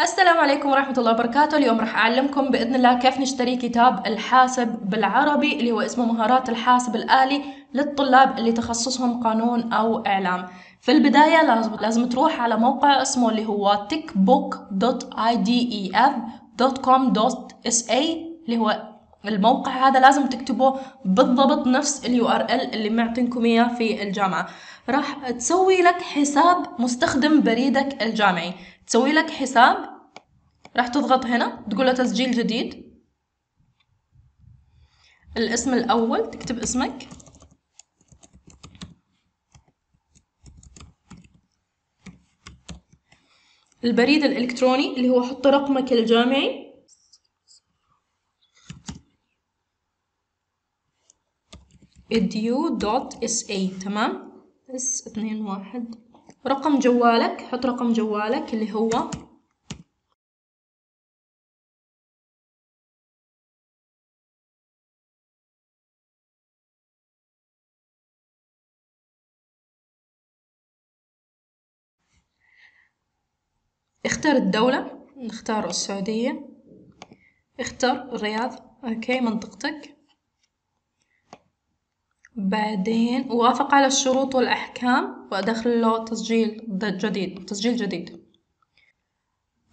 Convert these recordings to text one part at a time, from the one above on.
السلام عليكم ورحمة الله وبركاته. اليوم راح أعلمكم بإذن الله كيف نشتري كتاب الحاسب بالعربي اللي هو اسمه مهارات الحاسب الآلي للطلاب اللي تخصصهم قانون أو إعلام. في البداية لازم تروح على موقع اسمه اللي هو techbook.idef.com.sa اللي هو الموقع هذا لازم تكتبه بالضبط نفس الURL اللي معطينكم اياه في الجامعة. راح تسوي لك حساب مستخدم بريدك الجامعي، تسوي لك حساب، راح تضغط هنا تقول له تسجيل جديد، الاسم الأول تكتب اسمك، البريد الإلكتروني اللي هو حط رقمك الجامعي، edu.sa، تمام، بس 2 1، رقم جوالك، حط رقم جوالك اللي هو 2. اختار الدولة، نختار السعودية، اختار الرياض، اوكي منطقتك، بعدين وافق على الشروط والأحكام وأدخل له تسجيل جديد.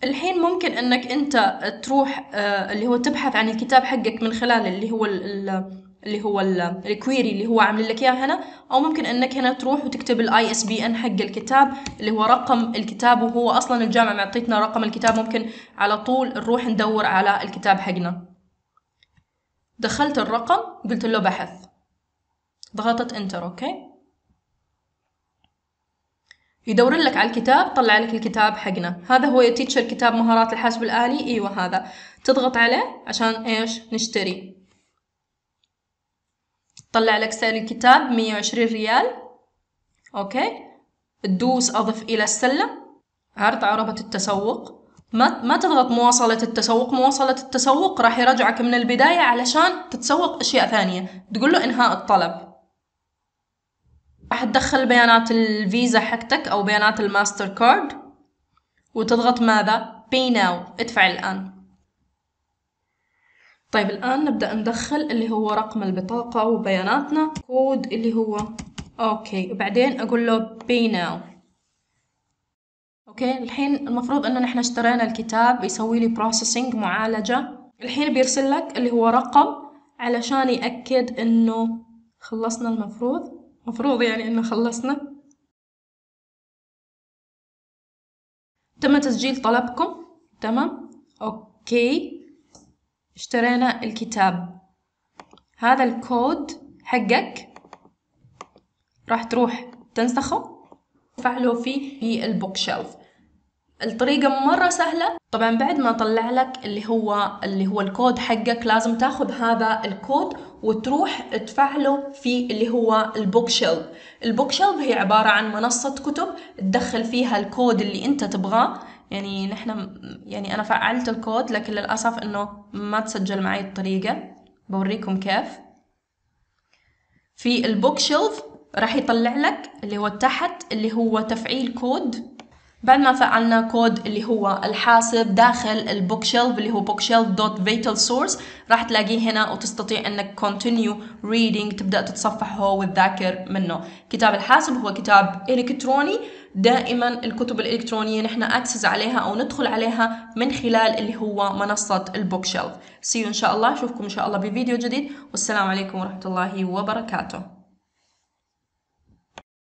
الحين ممكن أنك أنت تروح اللي هو تبحث عن الكتاب حقك من خلال اللي هو الكويري اللي هو عامل لك اياه هنا، او ممكن انك هنا تروح وتكتب ISBN حق الكتاب اللي هو رقم الكتاب، وهو اصلا الجامعة معطيتنا رقم الكتاب، ممكن على طول نروح ندور على الكتاب حقنا. دخلت الرقم، قلت له بحث، ضغطت انتر، اوكي يدور لك على الكتاب، طلع لك الكتاب حقنا. هذا هو يا تيتشر كتاب مهارات الحاسب الآلي، ايوه هذا، تضغط عليه عشان ايش؟ نشتري. طلع لك سعر الكتاب 120 ريال، اوكي تدوس اضف الى السلة، عرض عربة التسوق، ما تضغط مواصلة التسوق، مواصلة التسوق راح يرجعك من البداية علشان تتسوق اشياء ثانية. تقول له انهاء الطلب، راح تدخل بيانات الفيزا حقتك أو بيانات الماستر كارد، وتضغط ماذا؟ pay now، ادفع الآن. طيب الآن نبدأ ندخل اللي هو رقم البطاقة وبياناتنا، كود اللي هو أوكي، وبعدين أقول له pay now. اوكي الحين المفروض أننا نحن اشترينا الكتاب، بيسوي لي بروسيسنج، معالجة. الحين بيرسل لك اللي هو رقم علشان يأكد إنه خلصنا، المفروض يعني إنه خلصنا، تم تسجيل طلبكم، تمام، اوكي اشترينا الكتاب. هذا الكود حقك راح تروح تنسخه فعلوا فيه في البوك شيلف. الطريقة مرة سهلة. طبعا بعد ما طلع لك اللي هو الكود حقك، لازم تاخذ هذا الكود وتروح تفعله في اللي هو البوك شيلف. البوك شيلف هي عبارة عن منصة كتب تدخل فيها الكود اللي انت تبغاه، يعني نحن يعني انا فعلت الكود لكن للأسف انه ما تسجل معي الطريقة، بوريكم كيف. في البوك شيلف راح يطلع لك اللي هو تحت اللي هو تفعيل كود. بعد ما فعلنا كود اللي هو الحاسب داخل البوك شيلف اللي هو bookshelf.vitalSource، راح تلاقيه هنا وتستطيع انك continue reading، تبدأ تتصفحه وتذاكر منه. كتاب الحاسب هو كتاب الكتروني، دائما الكتب الالكترونية نحن اكسس عليها او ندخل عليها من خلال اللي هو منصة البوك شيلف. سيو ان شاء الله، اشوفكم ان شاء الله بفيديو جديد، والسلام عليكم ورحمة الله وبركاته.